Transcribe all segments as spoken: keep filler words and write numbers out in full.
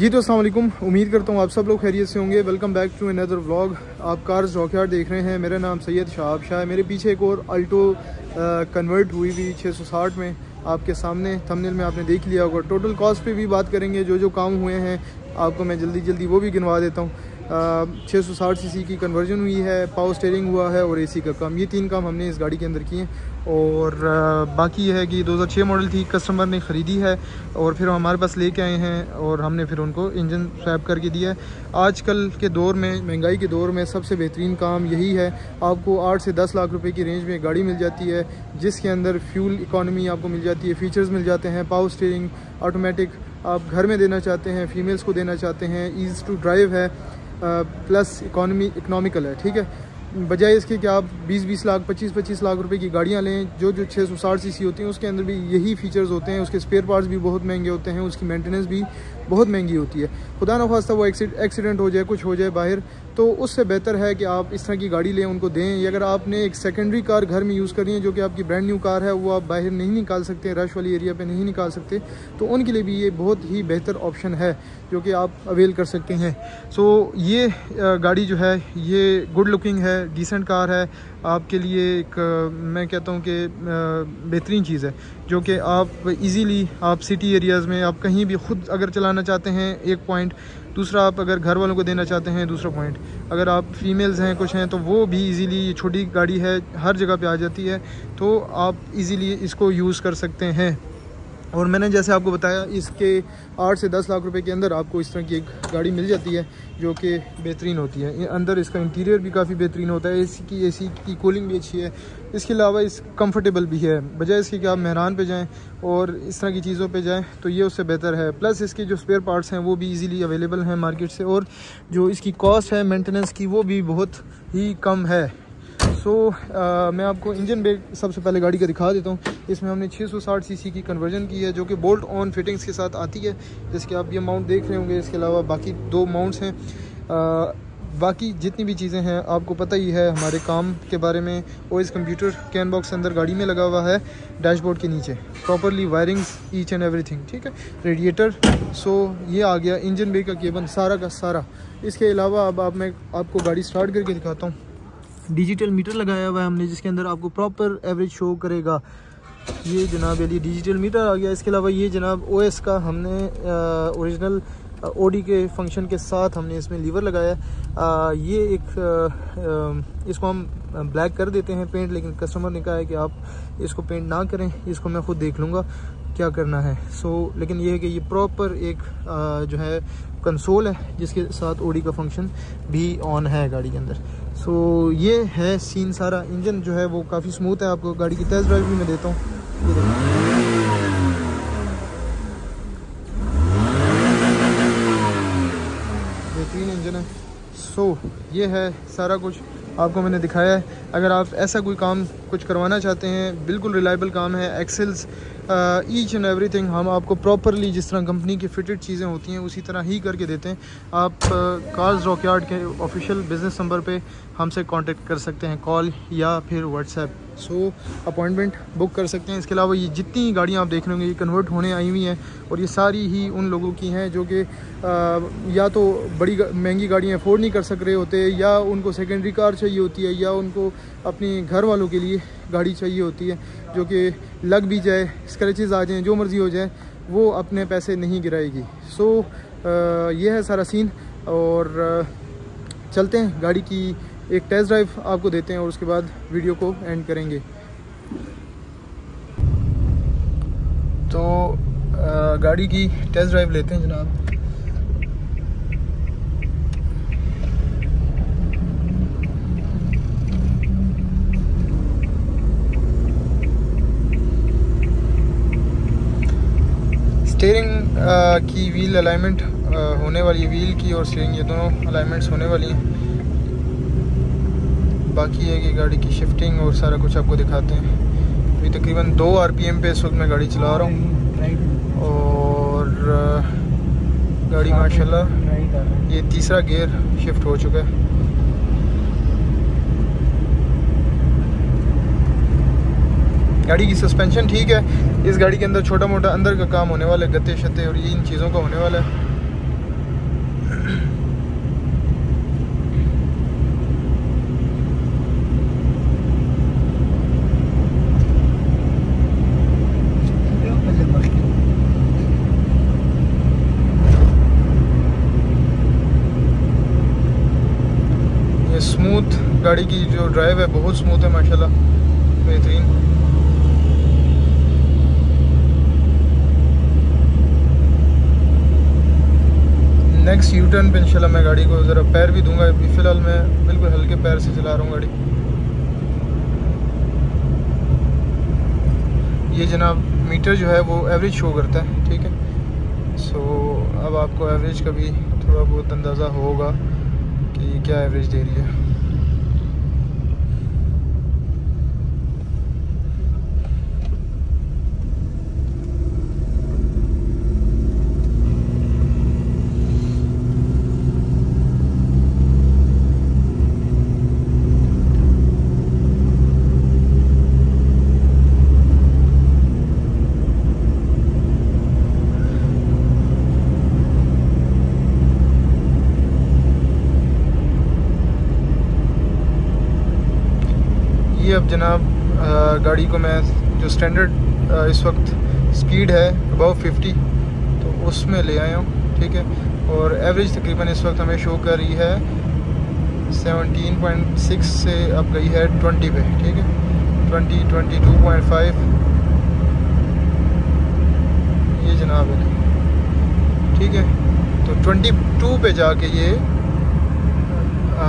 जी तो अस्सलाम वालेकुम, उम्मीद करता हूँ आप सब लोग खैरियत से होंगे। Welcome back to another vlog. आप कार्स डॉक यार्ड देख रहे हैं। मेरा नाम सैयद शाहब शाह है। मेरे पीछे एक और अल्टो कन्वर्ट हुई हुई छः सौ साठ में आपके सामने थंबनेल में आपने देख लिया होगा। टोटल कॉस्ट पे भी बात करेंगे, जो जो काम हुए हैं आपको मैं जल्दी जल्दी वो भी गिनवा देता हूँ। छः सौ साठ सीसी की कन्वर्जन हुई है, पावर स्टीयरिंग हुआ है और एसी का काम, ये तीन काम हमने इस गाड़ी के अंदर किए हैं। और आ, बाकी यह है कि दो हज़ार छह मॉडल थी, कस्टमर ने ख़रीदी है और फिर हमारे पास लेके आए हैं और हमने फिर उनको इंजन स्वैप करके दिया है। आजकल के दौर में, महंगाई के दौर में सबसे बेहतरीन काम यही है। आपको आठ से दस लाख रुपये की रेंज में गाड़ी मिल जाती है, जिसके अंदर फ्यूल इकॉनमी आपको मिल जाती है, फ़ीचर्स मिल जाते हैं, पावर स्टीयरिंग ऑटोमेटिक आप घर में देना चाहते हैं, फीमेल्स को देना चाहते हैं, ईज़ टू ड्राइव है, प्लस इकोनॉमी इकोनॉमिकल है। ठीक है, बजाय इसके कि आप बीस बीस लाख पच्चीस पच्चीस लाख रुपए की गाड़ियां लें। जो जो छः सौ साठ सीसी होती हैं उसके अंदर भी यही फीचर्स होते हैं। उसके स्पेयर पार्ट्स भी बहुत महंगे होते हैं, उसकी मेंटेनेंस भी बहुत महंगी होती है। खुदा न खास्ता वो एक्सीडेंट हो जाए, कुछ हो जाए बाहर, तो उससे बेहतर है कि आप इस तरह की गाड़ी लें, उनको दें। या अगर आपने एक सेकेंडरी कार घर में यूज़ करनी है, जो कि आपकी ब्रांड न्यू कार है, वो आप बाहर नहीं निकाल सकते, रश वाली एरिया पे नहीं निकाल सकते, तो उनके लिए भी ये बहुत ही बेहतर ऑप्शन है जो कि आप अवेल कर सकते हैं। सो ये गाड़ी जो है ये गुड लुकिंग है, डिसेंट कार है, आपके लिए एक मैं कहता हूँ कि बेहतरीन चीज़ है, जो कि आप इजीली आप सिटी एरियाज़ में आप कहीं भी ख़ुद अगर चलाना चाहते हैं, एक पॉइंट। दूसरा, आप अगर घर वालों को देना चाहते हैं, दूसरा पॉइंट। अगर आप फीमेल्स हैं, कुछ हैं, तो वो भी इजीली, ये छोटी गाड़ी है, हर जगह पे आ जाती है, तो आप इजीली इसको यूज़ कर सकते हैं। और मैंने जैसे आपको बताया, इसके आठ से दस लाख रुपए के अंदर आपको इस तरह की एक गाड़ी मिल जाती है जो कि बेहतरीन होती है। अंदर इसका इंटीरियर भी काफ़ी बेहतरीन होता है, एसी की एसी की कूलिंग भी अच्छी है, इसके अलावा इस कंफर्टेबल भी है। बजाय इसके कि आप मेहरान पे जाएं और इस तरह की चीज़ों पे जाएं, तो ये उससे बेहतर है। प्लस इसके जो स्पेयर पार्ट्स हैं वो भी इजीली अवेलेबल हैं मार्केट से, और जो इसकी कॉस्ट है मेंटेनेंस की वो भी बहुत ही कम है। सो so, uh, मैं आपको इंजन ब्रेक सबसे पहले गाड़ी का दिखा देता हूँ। इसमें हमने छः सौ साठ सीसी की कन्वर्जन की है, जो कि बोल्ट ऑन फिटिंग्स के साथ आती है, जिसके आप ये माउंट देख रहे होंगे। इसके अलावा बाकी दो माउंट्स हैं। uh, बाकी जितनी भी चीज़ें हैं आपको पता ही है हमारे काम के बारे में। और इस कंप्यूटर कैन बॉक्स अंदर गाड़ी में लगा हुआ है, डैशबोर्ड के नीचे properly wirings each and everything. ठीक है, रेडिएटर। सो ये आ गया इंजन ब्रेक का केबल, सारा का सारा। इसके अलावा अब आप मैं आपको गाड़ी स्टार्ट करके दिखाता हूँ। डिजिटल मीटर लगाया हुआ है हमने, जिसके अंदर आपको प्रॉपर एवरेज शो करेगा। ये जनाब ये डिजिटल मीटर आ गया। इसके अलावा ये जनाब ओएस का हमने ओरिजिनल ओडी के फंक्शन के साथ हमने इसमें लीवर लगाया। आ, ये एक आ, इसको हम ब्लैक कर देते हैं पेंट, लेकिन कस्टमर ने कहा है कि आप इसको पेंट ना करें, इसको मैं खुद देख लूँगा क्या करना है। सो so, लेकिन ये है कि ये प्रॉपर एक आ, जो है कंसोल है, जिसके साथ ओडी का फंक्शन भी ऑन है गाड़ी के अंदर। सो so, ये है सीन सारा। इंजन जो है वो काफ़ी स्मूथ है। आपको गाड़ी की टेस्ट ड्राइव भी मैं देता हूँ। बेहतरीन इंजन है। सो so, ये है सारा कुछ आपको मैंने दिखाया है। अगर आप ऐसा कोई काम कुछ करवाना चाहते हैं, बिल्कुल रिलायबल काम है। एक्सेल्स ईच एंड एवरीथिंग हम आपको प्रॉपरली, जिस तरह कंपनी की फिटेड चीज़ें होती हैं, उसी तरह ही करके देते हैं। आप कार्स डॉक यार्ड के ऑफिशियल बिज़नेस नंबर पे हमसे कांटेक्ट कर सकते हैं, कॉल या फिर व्हाट्सएप। सो अपॉइंटमेंट बुक कर सकते हैं। इसके अलावा ये जितनी गाड़ियाँ आप देख रहे होंगे, ये कन्वर्ट होने आई हुई हैं, और ये सारी ही उन लोगों की हैं जो कि या तो बड़ी महंगी गाड़ियाँ अफोर्ड नहीं कर सक रहे होते, या उनको सेकेंडरी कार चाहिए होती है, या उनको अपने घर वालों के लिए गाड़ी चाहिए होती है जो कि लग भी जाए, स्क्रैचेस आ जाएं, जो मर्ज़ी हो जाए, वो अपने पैसे नहीं गिराएगी। सो so, ये है सारा सीन। और चलते हैं, गाड़ी की एक टेस्ट ड्राइव आपको देते हैं और उसके बाद वीडियो को एंड करेंगे। तो गाड़ी की टेस्ट ड्राइव लेते हैं जनाब। स्टीयरिंग की व्हील अलाइनमेंट होने वाली है, व्हील की और स्टीयरिंग ये दोनों अलाइनमेंट्स होने वाली हैं। बाकी है कि गाड़ी की शिफ्टिंग और सारा कुछ आपको दिखाते हैं। अभी तकरीबन दो आरपीएम पे इस वक्त मैं गाड़ी चला रहा हूँ, और गाड़ी माशाल्लाह ये तीसरा गियर शिफ्ट हो चुका है। गाड़ी की सस्पेंशन ठीक है। इस गाड़ी के अंदर छोटा मोटा अंदर का काम होने वाला है, गत्ते शत्ते और ये इन चीज़ों का होने वाला है। गाड़ी की जो ड्राइव है बहुत स्मूथ है माशाल्लाह, बेहतरीन। नेक्स्ट यू टर्न पे इंशाल्लाह मैं गाड़ी को ज़रा पैर भी दूंगा, अभी फ़िलहाल मैं बिल्कुल हल्के पैर से चला रहा हूँ गाड़ी। ये जनाब मीटर जो है वो एवरेज शो करता है, ठीक है। सो so, अब आपको एवरेज का भी थोड़ा बहुत अंदाज़ा होगा कि क्या एवरेज दे रही है। अब जनाब गाड़ी को मैं जो स्टैंडर्ड इस वक्त स्पीड है अबाउट फिफ्टी, तो उसमें ले आया हूँ, ठीक है। और एवरेज तकरीबन इस वक्त हमें शो कर रही है सेवनटीन पॉइंट सिक्स से अब गई है ट्वेंटी पे, ठीक है, twenty, twenty two point five. ये जनाब है, ठीक है, तो ट्वेंटी टू पे जाके ये आ,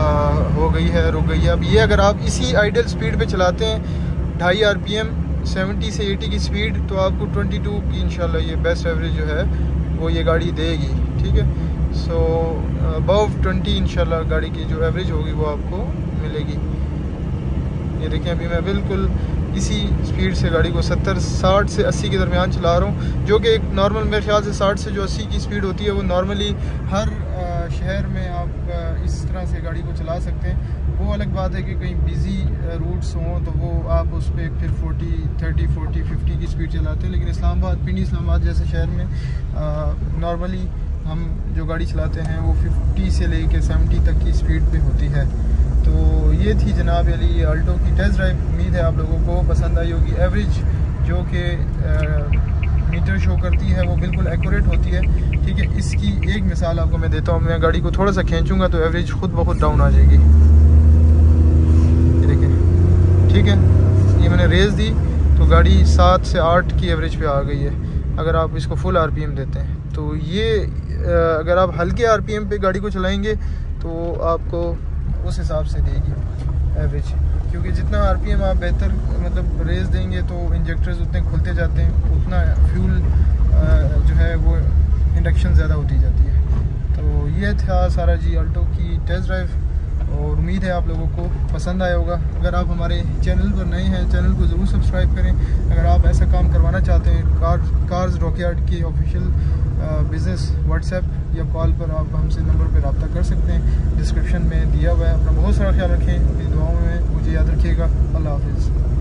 हो गई है, रुक गई है। अब ये अगर आप इसी आइडल स्पीड पे चलाते हैं ढाई आरपीएम सेवेंटी से एटी की स्पीड, तो आपको ट्वेंटी टू की इंशाल्लाह ये बेस्ट एवरेज जो है वो ये गाड़ी देगी, ठीक है। सो अबव ट्वेंटी इंशाल्लाह गाड़ी की जो एवरेज होगी वो आपको मिलेगी। ये देखें, अभी मैं बिल्कुल इसी स्पीड से गाड़ी को सत्तर साठ से अस्सी के दरमियान चला रहा हूँ, जो कि एक नॉर्मल मेरे ख्याल से साठ से जो अस्सी की स्पीड होती है वो नॉर्मली हर शहर में आप इस तरह से गाड़ी को चला सकते हैं। वो अलग बात है कि कहीं बिजी रूट्स हों तो वो आप उस पर फिर फोर्टी, थर्टी, फोर्टी, फिफ्टी की स्पीड चलाते हैं, लेकिन इस्लामाबाद पिंडी इस्लामाबाद जैसे शहर में नॉर्मली हम जो गाड़ी चलाते हैं वो फिफ्टी से लेके सेवेंटी तक की स्पीड पे होती है। तो ये थी जनाब अली अल्टो की टेस्ट ड्राइव, उम्मीद है आप लोगों को पसंद आई होगी। एवरेज जो कि मीटर शो करती है वो बिल्कुल एक्यूरेट होती है, ठीक है। इसकी एक मिसाल आपको मैं देता हूँ, मैं गाड़ी को थोड़ा सा खींचूंगा तो एवरेज खुद ब खुद डाउन आ जाएगी, ये देखें, ठीक है। ये मैंने रेस दी तो गाड़ी सात से आठ की एवरेज पे आ गई है, अगर आप इसको फुल आर पी एम देते हैं। तो ये अगर आप हल्के आर पी एम पे गाड़ी को चलाएँगे तो आपको उस हिसाब से देगी एवरेज, क्योंकि जितना आरपीएम आप बेहतर मतलब रेस देंगे तो इंजेक्टर्स उतने खुलते जाते हैं, उतना फ्यूल जो है वो इंडक्शन ज़्यादा होती जाती है। तो ये था सारा जी अल्टो की टेस्ट ड्राइव, और उम्मीद है आप लोगों को पसंद आया होगा। अगर आप हमारे चैनल पर नए हैं, चैनल को ज़रूर सब्सक्राइब करें। अगर आप ऐसा काम करवाना चाहते हैं, कार कार्स डॉक यार्ड की ऑफिशियल बिज़नेस व्हाट्सएप या कॉल पर आप हमसे नंबर पर रब्ता कर सकते हैं, डिस्क्रिप्शन में दिया हुआ है। अपना बहुत सारा ख्याल रखें, अपनी दुआओं में मुझे याद रखिएगा। अल्लाह हाफिज़।